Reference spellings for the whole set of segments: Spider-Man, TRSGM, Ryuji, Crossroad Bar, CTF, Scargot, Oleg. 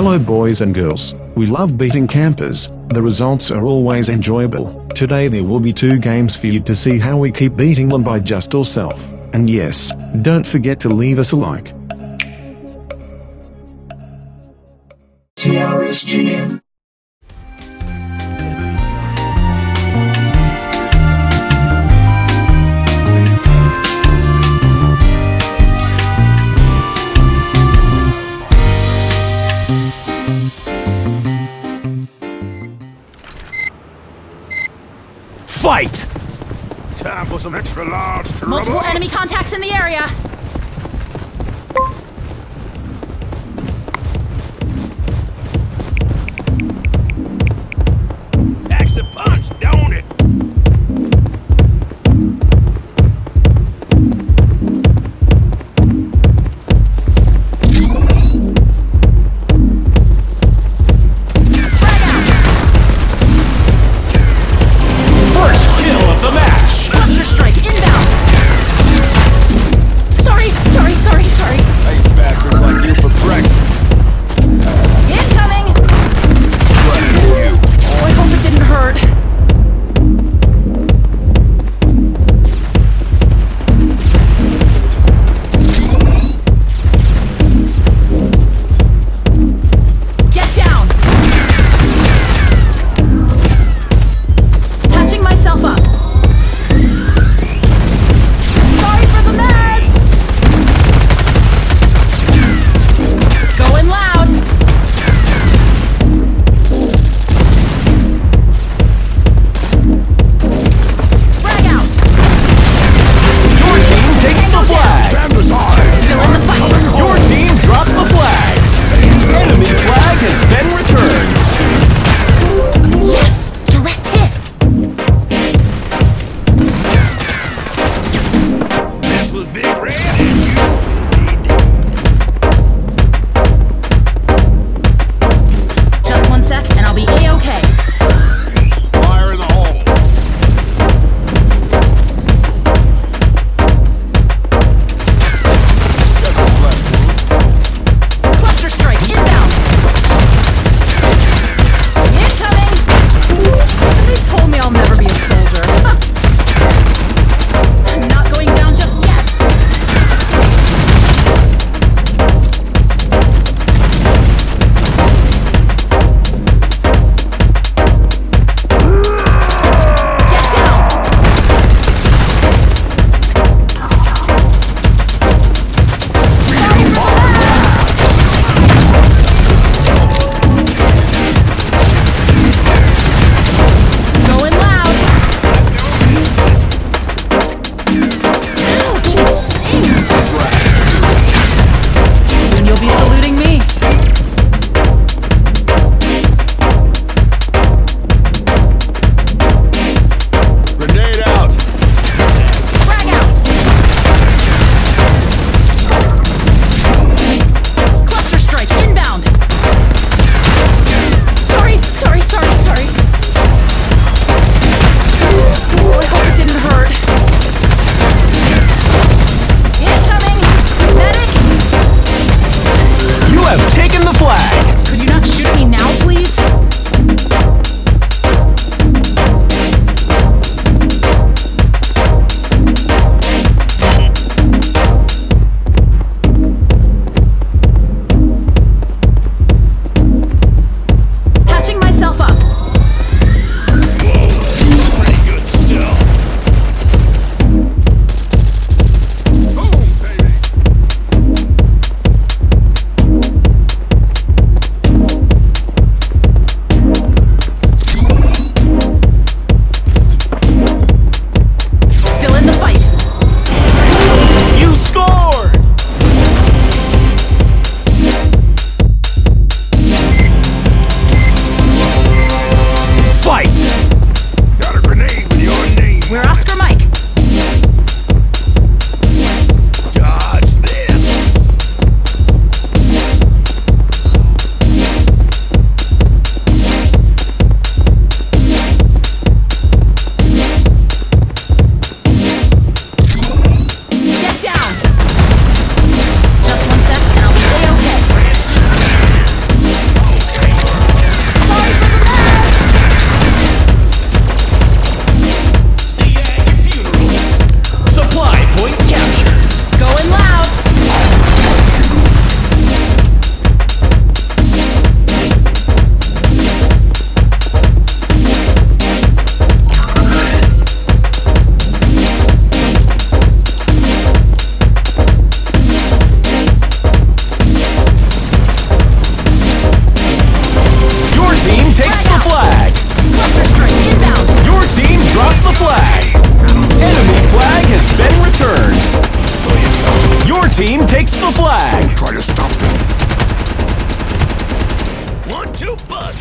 Hello boys and girls, we love beating campers, the results are always enjoyable. Today there will be two games for you to see how we keep beating them by just yourself, and yes, don't forget to leave us a like. TRSGM. Fight! Time for some extra large trouble. Multiple enemy contacts in the area. Axe a punch, don't it? team takes the flag. Don't try to stop them. 1, 2, punch.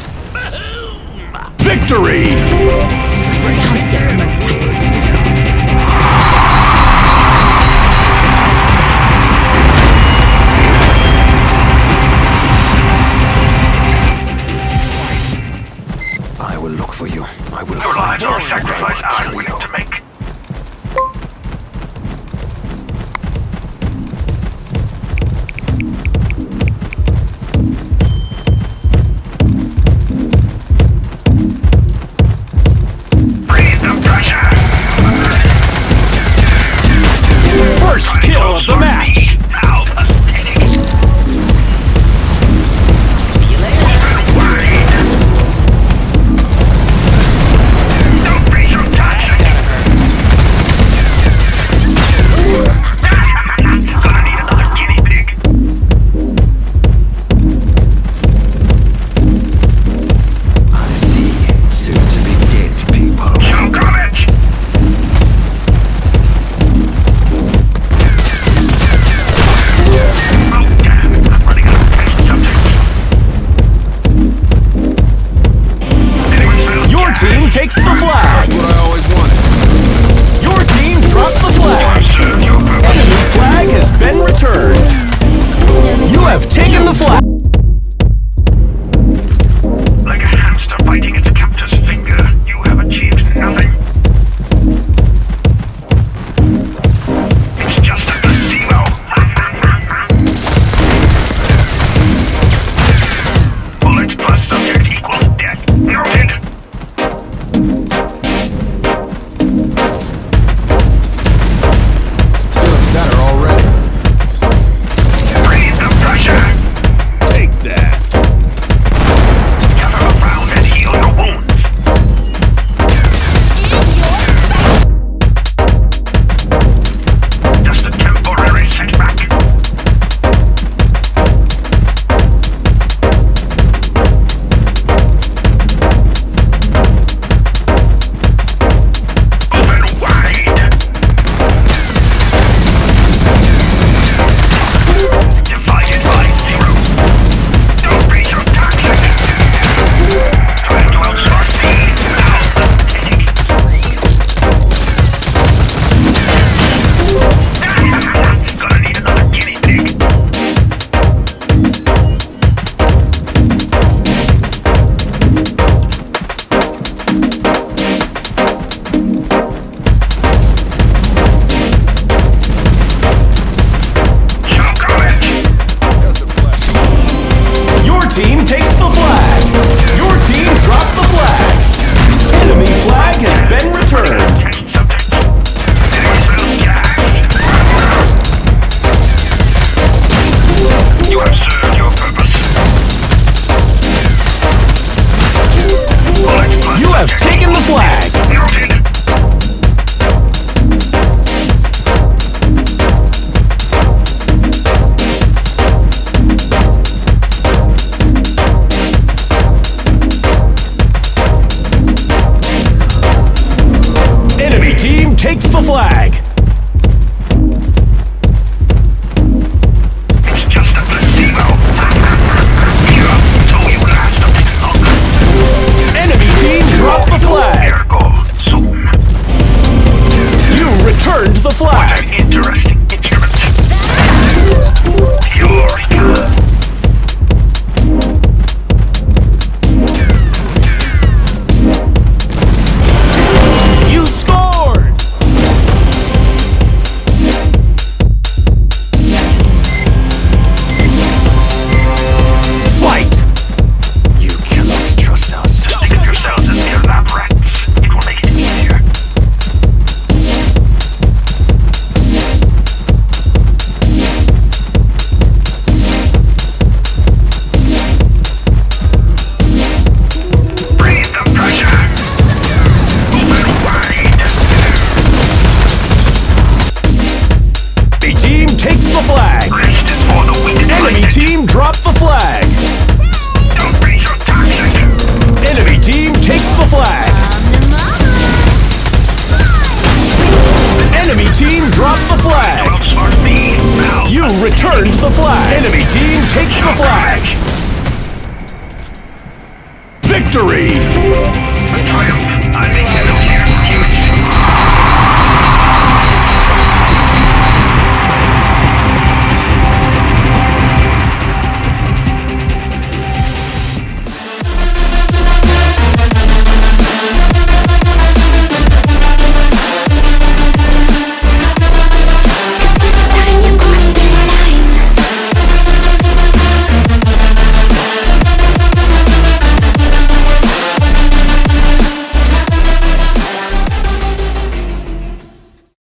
Victory! Now together, my brothers. Sacrifice I will to make. Breathe the pressure. First kill of the match. How pathetic. See you later. Takes the flag. That's what I always wanted. Your team dropped the flag. Enemy flag has been returned. You have taken the flag. Like a hamster biting its captor's finger, you have achieved nothing. It's just a zero. Bullet plus subject equals death. Noted. victory! Triumph! I